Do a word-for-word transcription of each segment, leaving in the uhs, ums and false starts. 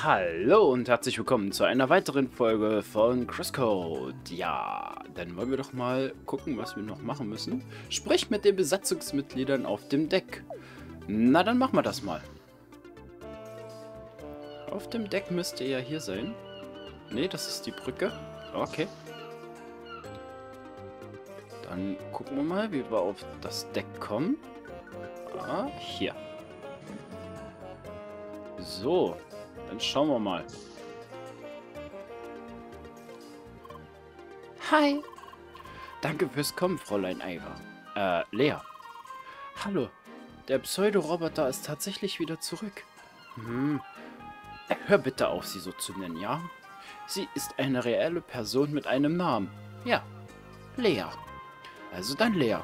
Hallo und herzlich willkommen zu einer weiteren Folge von Crosscode. Ja, dann wollen wir doch mal gucken, was wir noch machen müssen. Sprich mit den Besatzungsmitgliedern auf dem Deck. Na, dann machen wir das mal. Auf dem Deck müsste ja hier sein. Ne, das ist die Brücke. Okay. Dann gucken wir mal, wie wir auf das Deck kommen. Ah, hier. So. Dann schauen wir mal. Hi. Danke fürs Kommen, Fräulein Eiver. Äh, Lea. Hallo. Der Pseudo-Roboter ist tatsächlich wieder zurück. Hm. Hör bitte auf, sie so zu nennen, ja? Sie ist eine reelle Person mit einem Namen. Ja. Lea. Also dann Lea.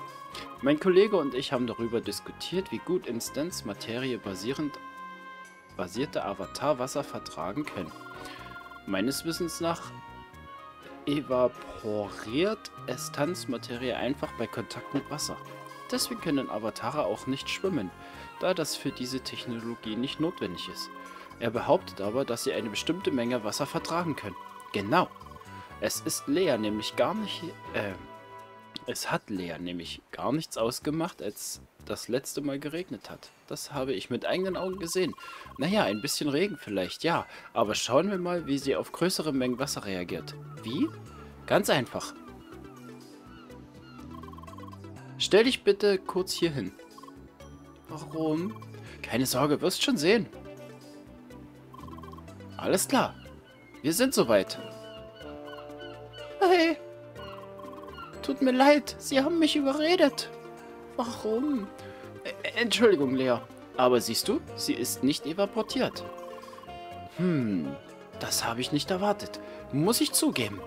Mein Kollege und ich haben darüber diskutiert, wie gut Instanz Materie basierend basierte Avatar-Wasser vertragen können. Meines Wissens nach evaporiert Instanzmaterie einfach bei Kontakt mit Wasser. Deswegen können Avatare auch nicht schwimmen, da das für diese Technologie nicht notwendig ist. Er behauptet aber, dass sie eine bestimmte Menge Wasser vertragen können. Genau. Es ist Lea nämlich gar nicht... Äh, es hat Lea nämlich gar nichts ausgemacht, als das letzte Mal geregnet hat. Das habe ich mit eigenen Augen gesehen. Naja, ein bisschen Regen vielleicht, ja. Aber schauen wir mal, wie sie auf größere Mengen Wasser reagiert. Wie? Ganz einfach. Stell dich bitte kurz hier hin. Warum? Keine Sorge, wirst schon sehen. Alles klar. Wir sind soweit. Hey. Tut mir leid, sie haben mich überredet. Warum? Entschuldigung, Lea. Aber siehst du, sie ist nicht evaportiert. Hm, das habe ich nicht erwartet. Muss ich zugeben.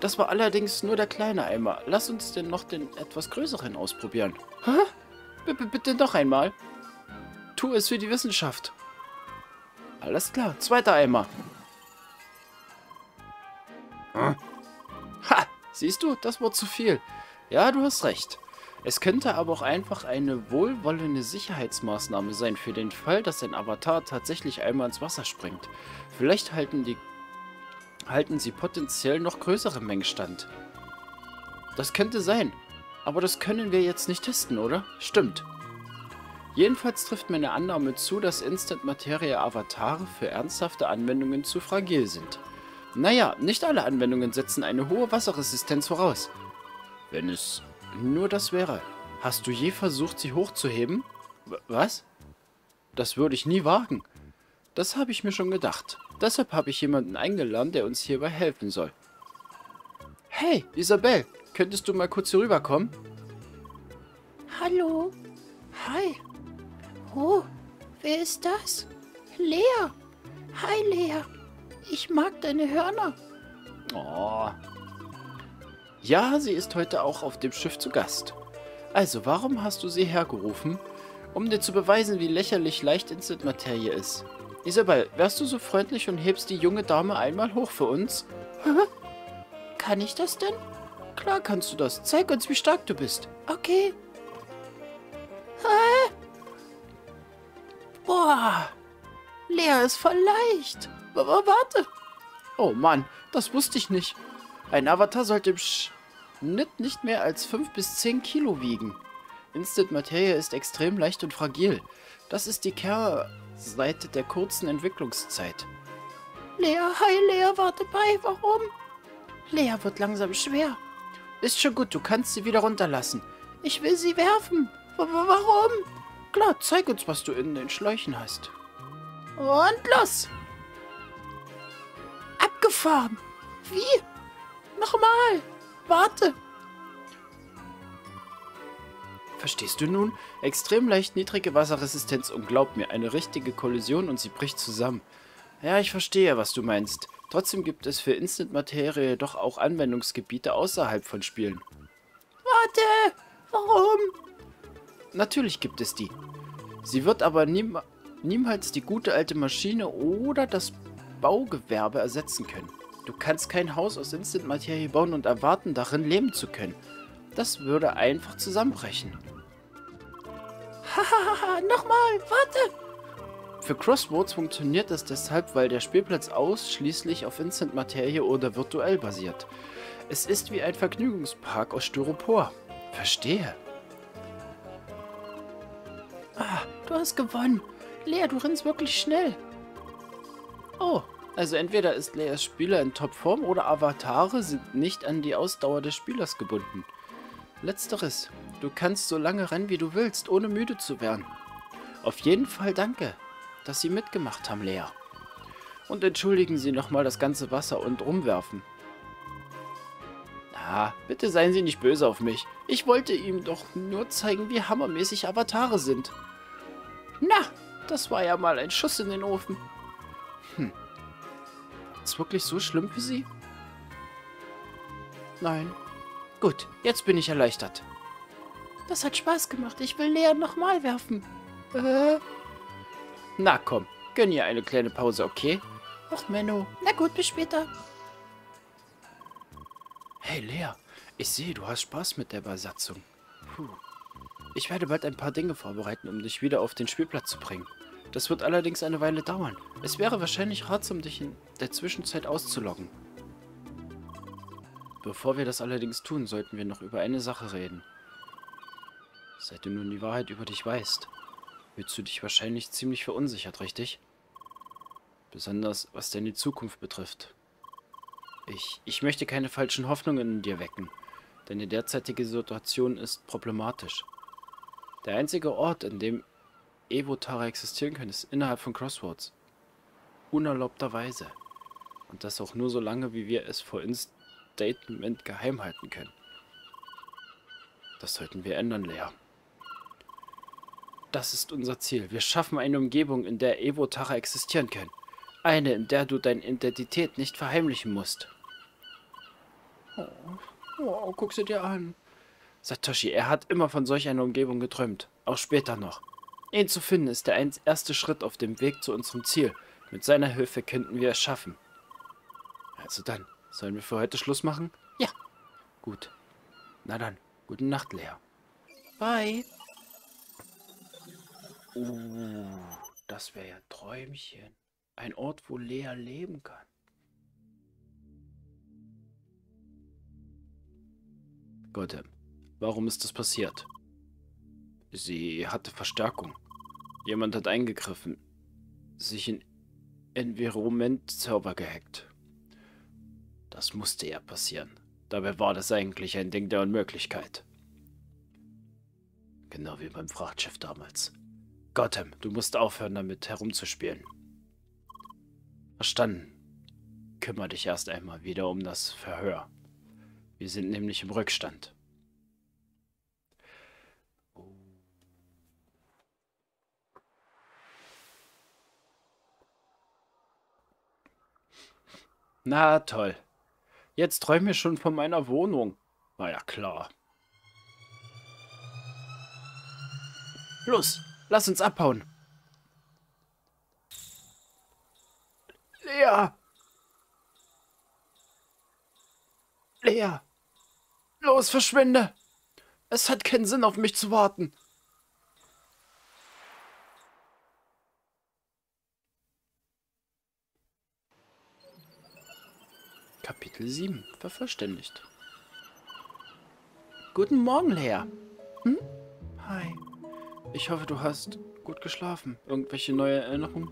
Das war allerdings nur der kleine Eimer. Lass uns denn noch den etwas größeren ausprobieren. Hä? B-b-bitte noch einmal. Tu es für die Wissenschaft. Alles klar, zweiter Eimer. Hm? Ha, siehst du, das war zu viel. Ja, du hast recht. Es könnte aber auch einfach eine wohlwollende Sicherheitsmaßnahme sein für den Fall, dass ein Avatar tatsächlich einmal ins Wasser springt. Vielleicht halten, die, halten sie potenziell noch größere Mengen stand. Das könnte sein, aber das können wir jetzt nicht testen, oder? Stimmt. Jedenfalls trifft meine Annahme zu, dass Instant-Materie-Avatare für ernsthafte Anwendungen zu fragil sind. Naja, nicht alle Anwendungen setzen eine hohe Wasserresistenz voraus. Wenn es... nur das wäre. Hast du je versucht, sie hochzuheben? Was? Das würde ich nie wagen. Das habe ich mir schon gedacht. Deshalb habe ich jemanden eingeladen, der uns hierbei helfen soll. Hey, Isabel, könntest du mal kurz hier rüberkommen? Hallo. Hi. Oh, wer ist das? Lea. Hi, Lea. Ich mag deine Hörner. Oh. Ja, sie ist heute auch auf dem Schiff zu Gast. Also, warum hast du sie hergerufen? Um dir zu beweisen, wie lächerlich leicht Instant-Materie ist. Isabel, wärst du so freundlich und hebst die junge Dame einmal hoch für uns? Kann ich das denn? Klar kannst du das. Zeig uns, wie stark du bist. Okay. Hä? Boah. Lea ist voll leicht. Aber warte. Oh Mann, das wusste ich nicht. Ein Avatar sollte im Schnitt nicht mehr als fünf bis zehn Kilo wiegen. Instant-Materie ist extrem leicht und fragil. Das ist die Kehrseite der kurzen Entwicklungszeit. Lea, hi Lea, warte bei, warum? Lea wird langsam schwer. Ist schon gut, du kannst sie wieder runterlassen. Ich will sie werfen. Warum? Klar, zeig uns, was du in den Schläuchen hast. Und los! Abgefahren! Wie? Nochmal! Warte! Verstehst du nun? Extrem leicht, niedrige Wasserresistenz und glaub mir, eine richtige Kollision und sie bricht zusammen. Ja, ich verstehe, was du meinst. Trotzdem gibt es für Instant-Materie doch auch Anwendungsgebiete außerhalb von Spielen. Warte! Warum? Natürlich gibt es die. Sie wird aber nie, niemals die gute alte Maschine oder das Baugewerbe ersetzen können. Du kannst kein Haus aus Instant-Materie bauen und erwarten, darin leben zu können. Das würde einfach zusammenbrechen. Hahaha, nochmal, warte! Für Crossroads funktioniert das deshalb, weil der Spielplatz ausschließlich auf Instant-Materie oder virtuell basiert. Es ist wie ein Vergnügungspark aus Styropor. Verstehe. Ah, du hast gewonnen. Lea, du rennst wirklich schnell. Oh, also entweder ist Leas Spieler in Topform oder Avatare sind nicht an die Ausdauer des Spielers gebunden. Letzteres. Du kannst so lange rennen, wie du willst, ohne müde zu werden. Auf jeden Fall danke, dass Sie mitgemacht haben, Lea. Und entschuldigen Sie nochmal das ganze Wasser und Umwerfen. Ah, bitte seien Sie nicht böse auf mich. Ich wollte ihm doch nur zeigen, wie hammermäßig Avatare sind. Na, das war ja mal ein Schuss in den Ofen. Hm. Ist wirklich so schlimm für Sie? Nein. Gut, jetzt bin ich erleichtert. Das hat Spaß gemacht. Ich will Lea nochmal werfen. Äh. Na komm, gönn ihr eine kleine Pause, okay? Ach, Menno. Na gut, bis später. Hey Lea, ich sehe, du hast Spaß mit der Besatzung. Puh. Ich werde bald ein paar Dinge vorbereiten, um dich wieder auf den Spielplatz zu bringen. Das wird allerdings eine Weile dauern. Es wäre wahrscheinlich ratsam, dich in der Zwischenzeit auszuloggen. Bevor wir das allerdings tun, sollten wir noch über eine Sache reden. Seit du nun die Wahrheit über dich weißt, fühlst du dich wahrscheinlich ziemlich verunsichert, richtig? Besonders was deine Zukunft betrifft. Ich, ich möchte keine falschen Hoffnungen in dir wecken. Deine derzeitige Situation ist problematisch. Der einzige Ort, an dem Evotare existieren können, ist innerhalb von Crossroads. Unerlaubterweise. Und das auch nur so lange, wie wir es vor Instatement geheim halten können. Das sollten wir ändern, Lea. Das ist unser Ziel. Wir schaffen eine Umgebung, in der Evotare existieren können. Eine, in der du deine Identität nicht verheimlichen musst. Oh, oh, guck sie dir an. Satoshi, er hat immer von solch einer Umgebung geträumt. Auch später noch. Ihn zu finden ist der erste Schritt auf dem Weg zu unserem Ziel. Mit seiner Hilfe könnten wir es schaffen. Also dann, sollen wir für heute Schluss machen? Ja. Gut. Na dann, gute Nacht, Lea. Bye. Uh, das wäre ja Träumchen. Ein Ort, wo Lea leben kann. Gott, warum ist das passiert? Sie hatte Verstärkung. Jemand hat eingegriffen. Sich in Environment-Server gehackt. Das musste ja passieren. Dabei war das eigentlich ein Ding der Unmöglichkeit. Genau wie beim Frachtschiff damals. Gotham, du musst aufhören, damit herumzuspielen. Verstanden. Kümmere dich erst einmal wieder um das Verhör. Wir sind nämlich im Rückstand. Na toll. Jetzt träume ich schon von meiner Wohnung. War ja klar. Los, lass uns abhauen. Lea! Lea! Los, verschwinde! Es hat keinen Sinn, auf mich zu warten. Kapitel sieben. Vervollständigt. Guten Morgen, Lea. Hm? Hi. Ich hoffe, du hast gut geschlafen. Irgendwelche neue Erinnerungen?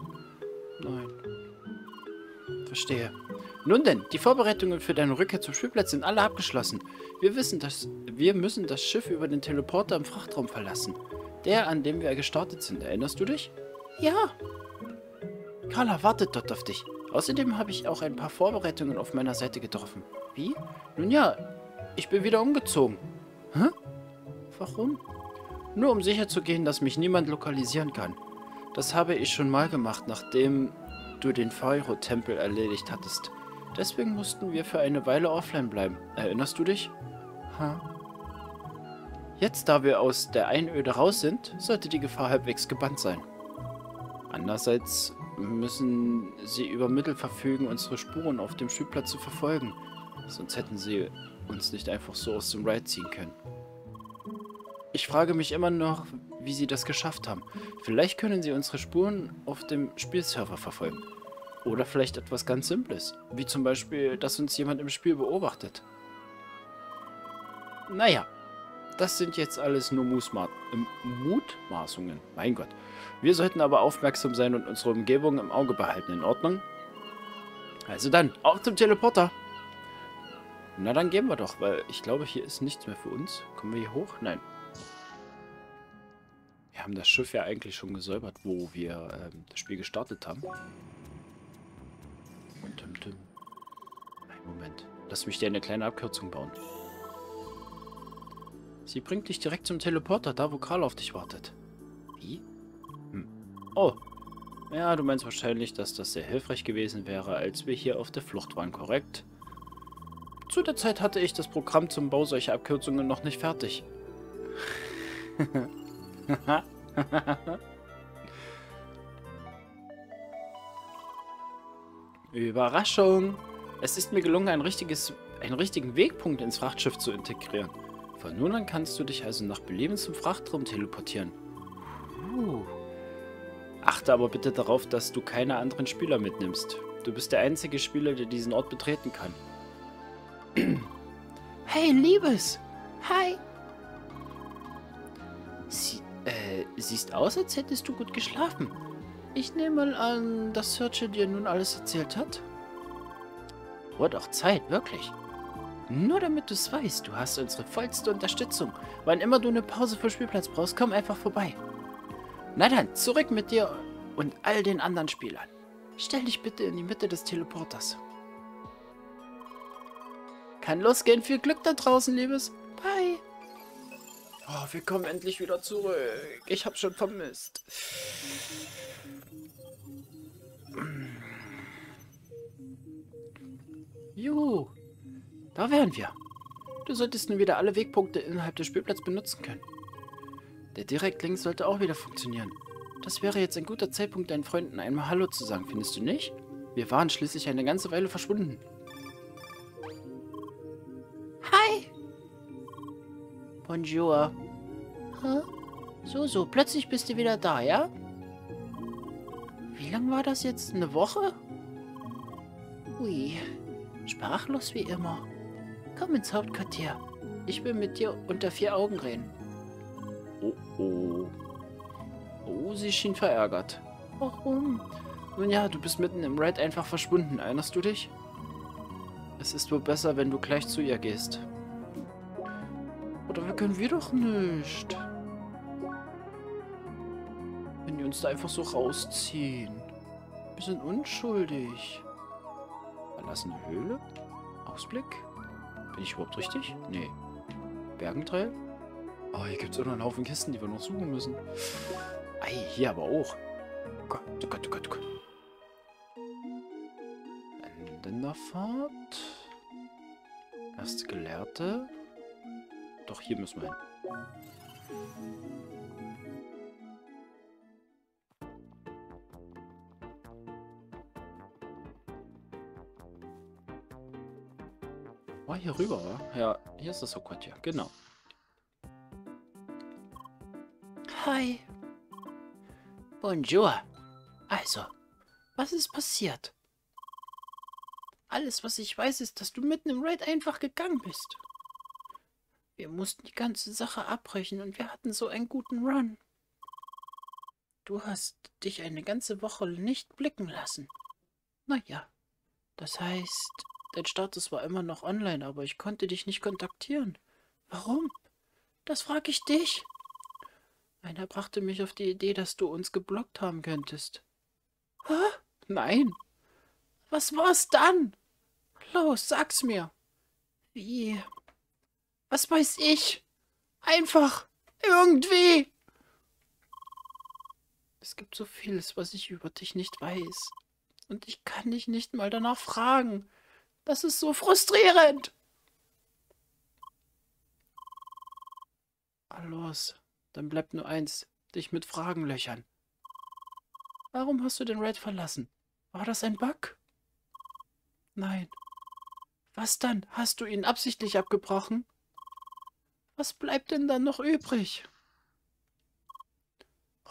Nein. Verstehe. Nun denn, die Vorbereitungen für deine Rückkehr zum Spielplatz sind alle abgeschlossen. Wir wissen, dass wir müssen das Schiff über den Teleporter im Frachtraum verlassen. Der, an dem wir gestartet sind. Erinnerst du dich? Ja. Carla wartet dort auf dich. Außerdem habe ich auch ein paar Vorbereitungen auf meiner Seite getroffen. Wie? Nun ja, ich bin wieder umgezogen. Hä? Warum? Nur um sicherzugehen, dass mich niemand lokalisieren kann. Das habe ich schon mal gemacht, nachdem du den Feuero-Tempel erledigt hattest. Deswegen mussten wir für eine Weile offline bleiben. Erinnerst du dich? Ha. Jetzt, da wir aus der Einöde raus sind, sollte die Gefahr halbwegs gebannt sein. Andererseits müssen sie über Mittel verfügen, unsere Spuren auf dem Spielplatz zu verfolgen. Sonst hätten sie uns nicht einfach so aus dem Ride ziehen können. Ich frage mich immer noch, wie sie das geschafft haben. Vielleicht können sie unsere Spuren auf dem Spielserver verfolgen. Oder vielleicht etwas ganz Simples, wie zum Beispiel, dass uns jemand im Spiel beobachtet. Naja, das sind jetzt alles nur Mutma- Mutmaßungen. Mein Gott. Wir sollten aber aufmerksam sein und unsere Umgebung im Auge behalten, in Ordnung? Also dann, auf zum Teleporter! Na dann gehen wir doch, weil ich glaube, hier ist nichts mehr für uns. Kommen wir hier hoch? Nein. Wir haben das Schiff ja eigentlich schon gesäubert, wo wir ähm, das Spiel gestartet haben. Und dum dum. Nein, Moment. Lass mich dir eine kleine Abkürzung bauen. Sie bringt dich direkt zum Teleporter, da wo Karl auf dich wartet. Wie? Hm. Oh. Ja, du meinst wahrscheinlich, dass das sehr hilfreich gewesen wäre, als wir hier auf der Flucht waren, korrekt? Zu der Zeit hatte ich das Programm zum Bau solcher Abkürzungen noch nicht fertig. Überraschung! Es ist mir gelungen, ein richtiges, einen richtigen Wegpunkt ins Frachtschiff zu integrieren. Von nun an kannst du dich also nach Belieben zum Frachtraum teleportieren. Uh. Achte aber bitte darauf, dass du keine anderen Spieler mitnimmst. Du bist der einzige Spieler, der diesen Ort betreten kann. Hey, Liebes! Hi! Sie, äh, siehst aus, als hättest du gut geschlafen. Ich nehme an, dass Serge dir nun alles erzählt hat. Wurde doch Zeit, wirklich. Nur damit du es weißt, du hast unsere vollste Unterstützung. Wann immer du eine Pause vom Spielplatz brauchst, komm einfach vorbei. Na dann, zurück mit dir und all den anderen Spielern. Stell dich bitte in die Mitte des Teleporters. Kann losgehen. Viel Glück da draußen, Liebes. Bye. Oh, wir kommen endlich wieder zurück. Ich hab schon vermisst. Juhu. Da wären wir. Du solltest nun wieder alle Wegpunkte innerhalb des Spielplatzes benutzen können. Der Direktlink sollte auch wieder funktionieren. Das wäre jetzt ein guter Zeitpunkt, deinen Freunden einmal Hallo zu sagen, findest du nicht? Wir waren schließlich eine ganze Weile verschwunden. Bonjour. Hä? So, so, plötzlich bist du wieder da, ja? Wie lange war das jetzt? Eine Woche? Ui, sprachlos wie immer. Komm ins Hauptquartier. Ich will mit dir unter vier Augen reden. Oh, oh. Oh, sie schien verärgert. Warum? Nun ja, du bist mitten im Raid einfach verschwunden. Erinnerst du dich? Es ist wohl besser, wenn du gleich zu ihr gehst. Dafür können wir doch nicht. Wenn die uns da einfach so rausziehen. Wir sind unschuldig. Verlassene Höhle? Ausblick? Bin ich überhaupt richtig? Nee. Bergentrail? Oh, hier gibt es auch noch einen Haufen Kisten, die wir noch suchen müssen. Ei, hier aber auch. Oh Gott, oh Gott, oh Gott, oh Gott. Endenderfahrt. Erste Gelehrte. Doch, hier müssen wir hin. War oh, hier rüber, wa? Ja, hier ist das Hauptquartier, genau. Hi. Bonjour. Also, was ist passiert? Alles, was ich weiß, ist, dass du mitten im Raid einfach gegangen bist. Wir mussten die ganze Sache abbrechen und wir hatten so einen guten Run. Du hast dich eine ganze Woche nicht blicken lassen. Naja, das heißt, dein Status war immer noch online, aber ich konnte dich nicht kontaktieren. Warum? Das frage ich dich. Einer brachte mich auf die Idee, dass du uns geblockt haben könntest. Hä? Nein. Was war's dann? Los, sag's mir. Wie... Was weiß ich? Einfach. Irgendwie. Es gibt so vieles, was ich über dich nicht weiß. Und ich kann dich nicht mal danach fragen. Das ist so frustrierend. Los, dann bleibt nur eins. Dich mit Fragen löchern. Warum hast du den Raid verlassen? War das ein Bug? Nein. Was dann? Hast du ihn absichtlich abgebrochen? Was bleibt denn dann noch übrig?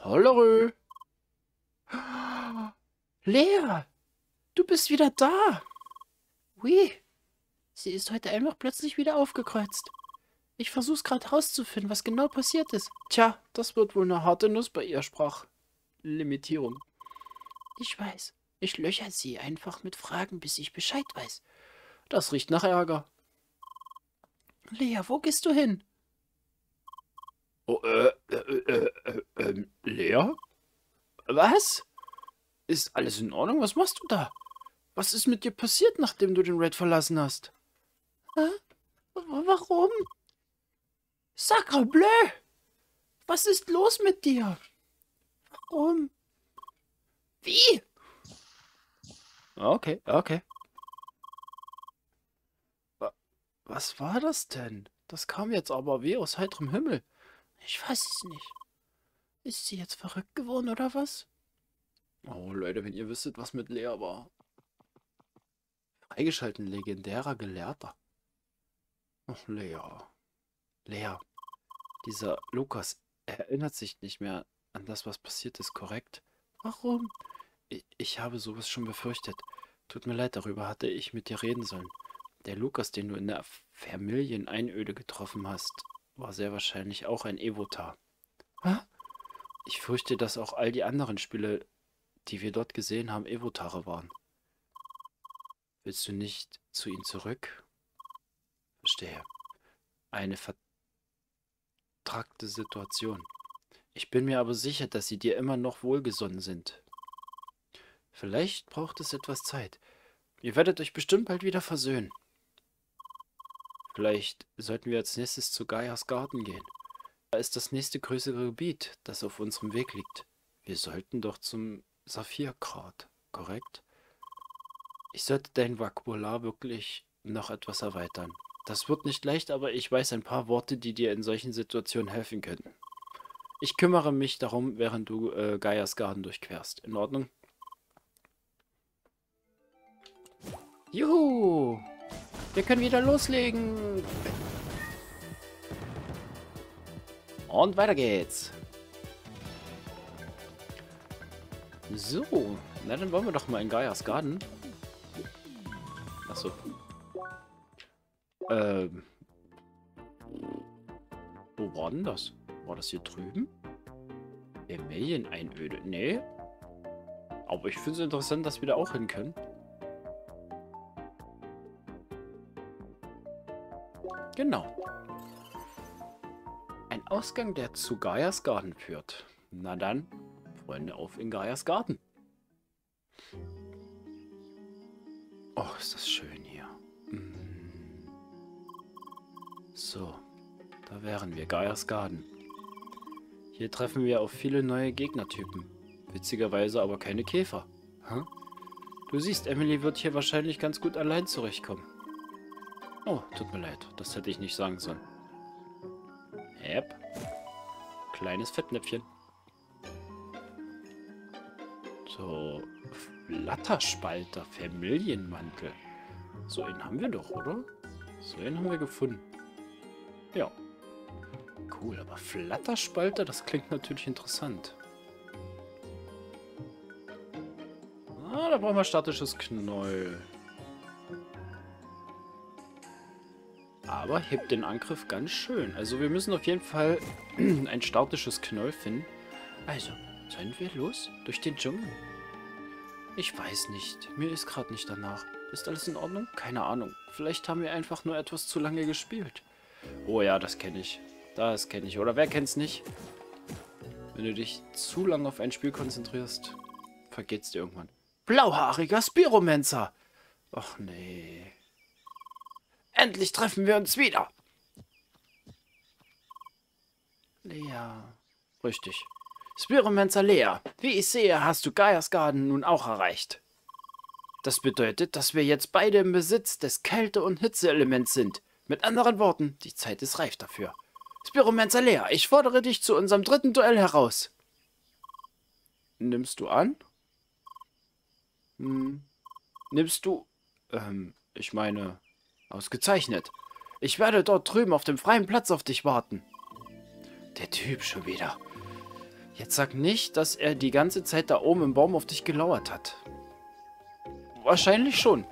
Hollerö. Lea, du bist wieder da. Ui, sie ist heute einfach plötzlich wieder aufgekreuzt. Ich versuch's gerade rauszufinden, was genau passiert ist. Tja, das wird wohl eine harte Nuss bei ihr, sprach Limitierung. Ich weiß. Ich löcher sie einfach mit Fragen, bis ich Bescheid weiß. Das riecht nach Ärger. Lea, wo gehst du hin? Oh, äh, äh, äh, äh, Lea? Was? Ist alles in Ordnung? Was machst du da? Was ist mit dir passiert, nachdem du den Red verlassen hast? Hä? Warum? Sacre bleu! Was ist los mit dir? Warum? Wie? Okay, okay. Was war das denn? Das kam jetzt aber wie aus heiterem Himmel. Ich weiß es nicht. Ist sie jetzt verrückt geworden, oder was? Oh, Leute, wenn ihr wüsstet, was mit Lea war. Freigeschalten, legendärer Gelehrter. Ach, Lea. Lea. Dieser Lukas erinnert sich nicht mehr an das, was passiert ist, korrekt? Warum? Ich habe sowas schon befürchtet. Tut mir leid, darüber hatte ich mit dir reden sollen. Der Lukas, den du in der Familieneinöde getroffen hast, war sehr wahrscheinlich auch ein Evotar. Hä? Ich fürchte, dass auch all die anderen Spiele, die wir dort gesehen haben, Evotare waren. Willst du nicht zu ihm zurück? Verstehe. Eine vertragte Situation. Ich bin mir aber sicher, dass sie dir immer noch wohlgesonnen sind. Vielleicht braucht es etwas Zeit. Ihr werdet euch bestimmt bald wieder versöhnen. Vielleicht sollten wir als nächstes zu Gaias Garten gehen. Da ist das nächste größere Gebiet, das auf unserem Weg liegt. Wir sollten doch zum Saphirgrat, korrekt? Ich sollte dein Vokabular wirklich noch etwas erweitern. Das wird nicht leicht, aber ich weiß ein paar Worte, die dir in solchen Situationen helfen könnten. Ich kümmere mich darum, während du äh, Gaias Garten durchquerst. In Ordnung? Juhu! Wir können wieder loslegen! Und weiter geht's! So, na dann wollen wir doch mal in Gaias Garten. Achso. Ähm. Wo war denn das? War das hier drüben? Familieneinöde? Nee. Aber ich finde es interessant, dass wir da auch hin können. Genau. Ein Ausgang, der zu Gaias Garten führt. Na dann, Freunde, auf in Gaias Garten. Oh, ist das schön hier. Mm. So, da wären wir, Gaias Garten. Hier treffen wir auf viele neue Gegnertypen. Witzigerweise aber keine Käfer. Hm? Du siehst, Emily wird hier wahrscheinlich ganz gut allein zurechtkommen. Oh, tut mir leid. Das hätte ich nicht sagen sollen. Yep. Kleines Fettnäpfchen. So, Flatterspalter, Familienmantel. So einen haben wir doch, oder? So einen haben wir gefunden. Ja. Cool, aber Flatterspalter, das klingt natürlich interessant. Ah, da brauchen wir statisches Knäuel. Aber hebt den Angriff ganz schön. Also wir müssen auf jeden Fall ein statisches Knäuel finden. Also, sollen wir los? Durch den Dschungel? Ich weiß nicht. Mir ist gerade nicht danach. Ist alles in Ordnung? Keine Ahnung. Vielleicht haben wir einfach nur etwas zu lange gespielt. Oh ja, das kenne ich. Das kenne ich. Oder wer kennt's nicht? Wenn du dich zu lange auf ein Spiel konzentrierst, vergeht's dir irgendwann. Blauhaariger Spiromancer! Och nee. Endlich treffen wir uns wieder. Lea. Richtig. Spiromancer Lea, wie ich sehe, hast du Gaias Garten nun auch erreicht. Das bedeutet, dass wir jetzt beide im Besitz des Kälte- und Hitzeelements sind. Mit anderen Worten, die Zeit ist reif dafür. Spiromancer Lea, ich fordere dich zu unserem dritten Duell heraus. Nimmst du an? Hm. Nimmst du... Ähm, ich meine... Ausgezeichnet. Ich werde dort drüben auf dem freien Platz auf dich warten. Der Typ schon wieder. Jetzt sag nicht, dass er die ganze Zeit da oben im Baum auf dich gelauert hat. Wahrscheinlich schon.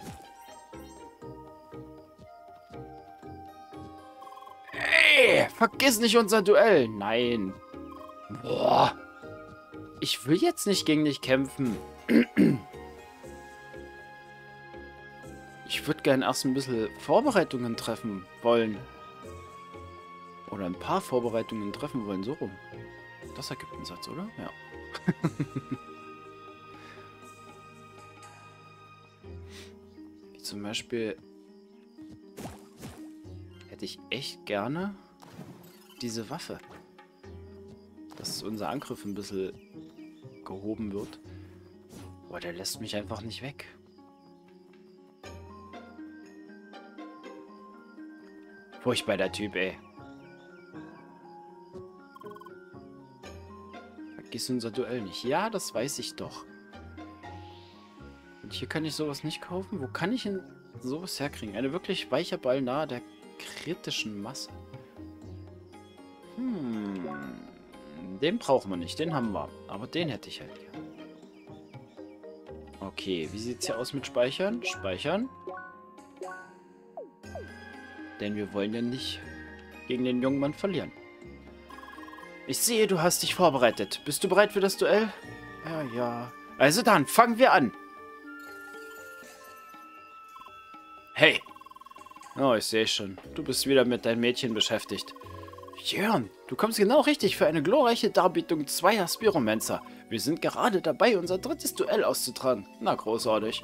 Ey, vergiss nicht unser Duell. Nein. Boah. Ich will jetzt nicht gegen dich kämpfen. Ich würde gerne erst ein bisschen Vorbereitungen treffen wollen. Oder ein paar Vorbereitungen treffen wollen, so rum. Das ergibt einen Satz, oder? Ja. Wie zum Beispiel hätte ich echt gerne diese Waffe. Dass unser Angriff ein bisschen gehoben wird. Boah, der lässt mich einfach nicht weg. Furchtbar der Typ, ey. Vergiss unser Duell nicht. Ja, das weiß ich doch. Und hier kann ich sowas nicht kaufen. Wo kann ich denn sowas herkriegen? Eine wirklich weicher Ball nahe der kritischen Masse. Hm. Den brauchen wir nicht. Den haben wir. Aber den hätte ich halt. Okay, wie sieht es hier aus mit Speichern? Speichern. Denn wir wollen ja nicht gegen den jungen Mann verlieren. Ich sehe, du hast dich vorbereitet. Bist du bereit für das Duell? Ja, ja. Also dann, fangen wir an. Hey. Oh, ich sehe schon. Du bist wieder mit deinem Mädchen beschäftigt. Jörn, du kommst genau richtig für eine glorreiche Darbietung zweier Spiromancer. Wir sind gerade dabei, unser drittes Duell auszutragen. Na, großartig.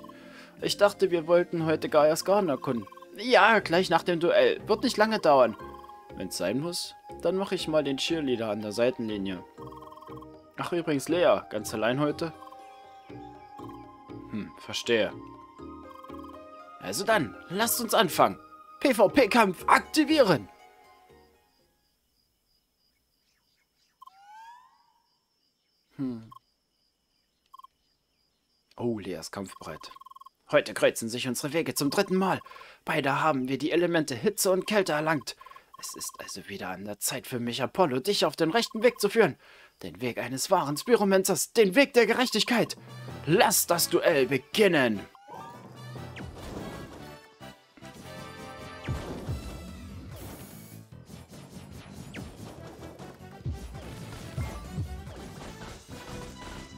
Ich dachte, wir wollten heute Gaias Garten erkunden. Ja, gleich nach dem Duell. Wird nicht lange dauern. Wenn es sein muss, dann mache ich mal den Cheerleader an der Seitenlinie. Ach, übrigens Lea, ganz allein heute? Hm, verstehe. Also dann, lasst uns anfangen. PvP-Kampf aktivieren! Hm. Oh, Lea ist kampfbereit. Heute kreuzen sich unsere Wege zum dritten Mal. Beide haben wir die Elemente Hitze und Kälte erlangt. Es ist also wieder an der Zeit für mich, Apollo, dich auf den rechten Weg zu führen. Den Weg eines wahren Spiromancers, den Weg der Gerechtigkeit. Lass das Duell beginnen.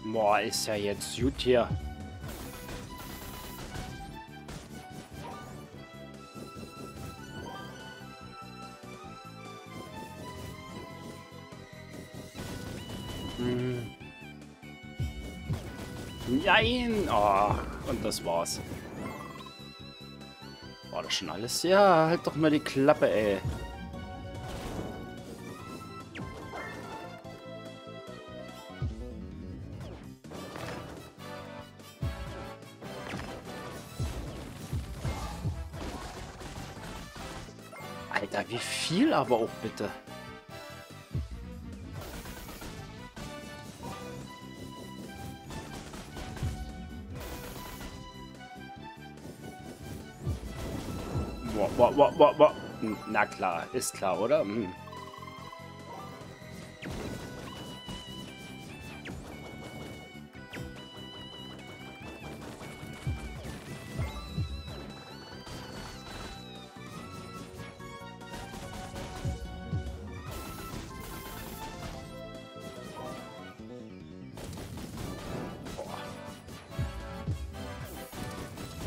Boah, ist ja jetzt gut hier. Nein! Oh, und das war's. War das schon alles? Ja, halt doch mal die Klappe, ey. Alter, wie viel aber auch bitte? Wow, wow, wow, wow. Na klar, ist klar, oder? Hm.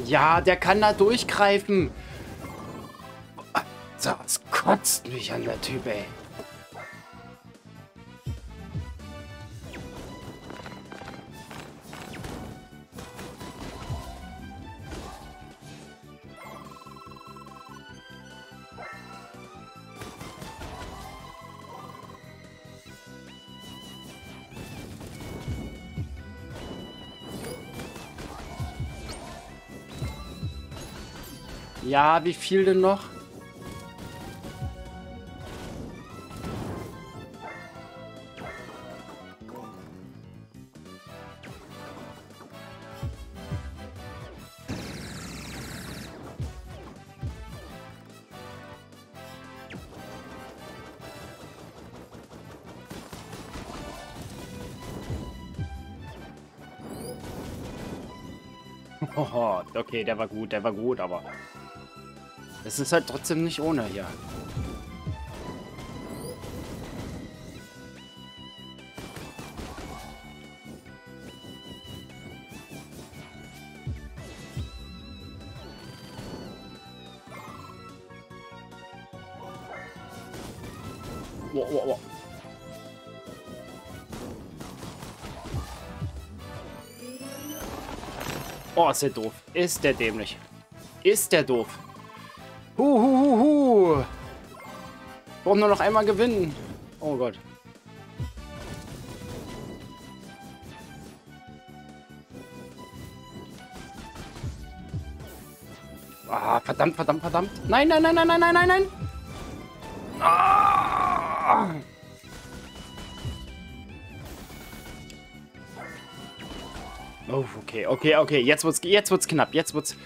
Ja, der kann da durchgreifen. Das kotzt mich an, der Typ, ey. Ja, wie viel denn noch? Oho, okay, der war gut, der war gut, aber... es ist halt trotzdem nicht ohne hier. Wow, wow, wow. Oh, ist der doof. Ist der dämlich. Ist der doof. Huhuhuhu. Brauchen nur noch einmal gewinnen. Oh Gott. Ah, verdammt, verdammt, verdammt. Nein, nein, nein, nein, nein, nein, nein, nein. Ah. Oh, okay, okay, okay. Jetzt wird's, jetzt wird's knapp. Jetzt wird's.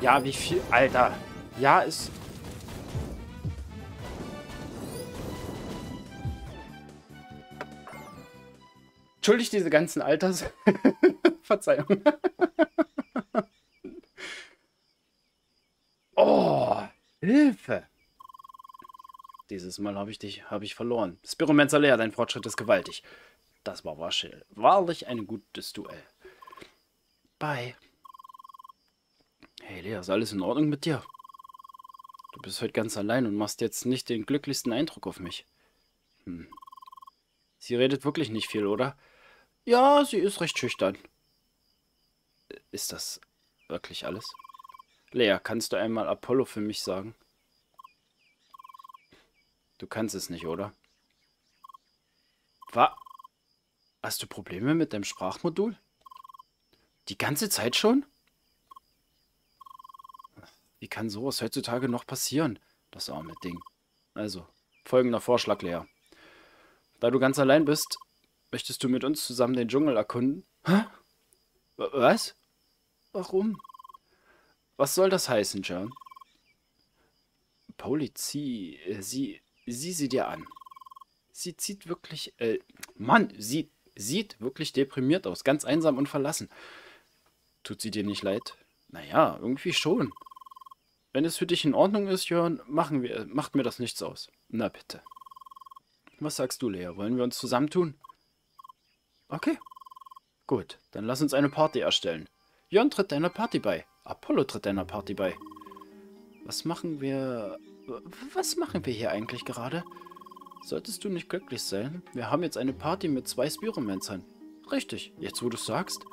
Ja, wie viel, Alter. Ja, ist. Entschuldigt diese ganzen Alters. Verzeihung. Oh, Hilfe. Dieses Mal habe ich dich, habe ich verloren. Spiromancer Lea, dein Fortschritt ist gewaltig. Das war wahrlich ein gutes Duell. Bye. Hey Lea, ist alles in Ordnung mit dir? Du bist heute ganz allein und machst jetzt nicht den glücklichsten Eindruck auf mich. Hm. Sie redet wirklich nicht viel, oder? Ja, sie ist recht schüchtern. Ist das wirklich alles? Lea, kannst du einmal Apollo für mich sagen? Du kannst es nicht, oder? Was? Hast du Probleme mit deinem Sprachmodul? Die ganze Zeit schon? Wie kann sowas heutzutage noch passieren? Das arme Ding. Also, folgender Vorschlag, Lea. Da du ganz allein bist, möchtest du mit uns zusammen den Dschungel erkunden? Hä? Was? Warum? Was soll das heißen, John? Polly, sie, sie, sie, sie dir an. Sie zieht wirklich, äh, Mann, sie sieht wirklich deprimiert aus, ganz einsam und verlassen. Tut sie dir nicht leid? Naja, irgendwie schon. Wenn es für dich in Ordnung ist, Jörn, machen wir, macht mir das nichts aus. Na bitte. Was sagst du, Lea? Wollen wir uns zusammentun? Okay. Gut, dann lass uns eine Party erstellen. Jörn tritt deiner Party bei. Apollo tritt deiner Party bei. Was machen wir... Was machen wir hier eigentlich gerade? Solltest du nicht glücklich sein? Wir haben jetzt eine Party mit zwei Spiromancern. Richtig, jetzt wo du es sagst.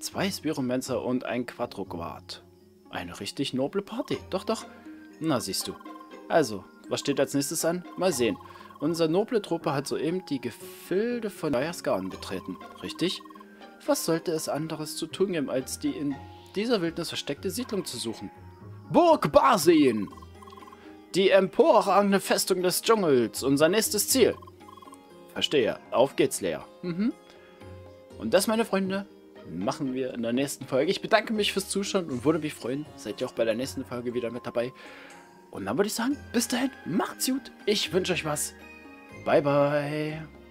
Zwei Spiromancer und ein Quadroguard. Eine richtig noble Party. Doch, doch. Na, siehst du. Also, was steht als nächstes an? Mal sehen. Unsere noble Truppe hat soeben die Gefilde von Nayasgarn betreten. Richtig? Was sollte es anderes zu tun geben, als die in dieser Wildnis versteckte Siedlung zu suchen? Burg Barseen! Die emporragende Festung des Dschungels. Unser nächstes Ziel. Verstehe. Auf geht's, Lea. Mhm. Und das, meine Freunde... machen wir in der nächsten Folge. Ich bedanke mich fürs Zuschauen und würde mich freuen, seid ihr auch bei der nächsten Folge wieder mit dabei. Und dann würde ich sagen, bis dahin, macht's gut. Ich wünsche euch was. Bye, bye.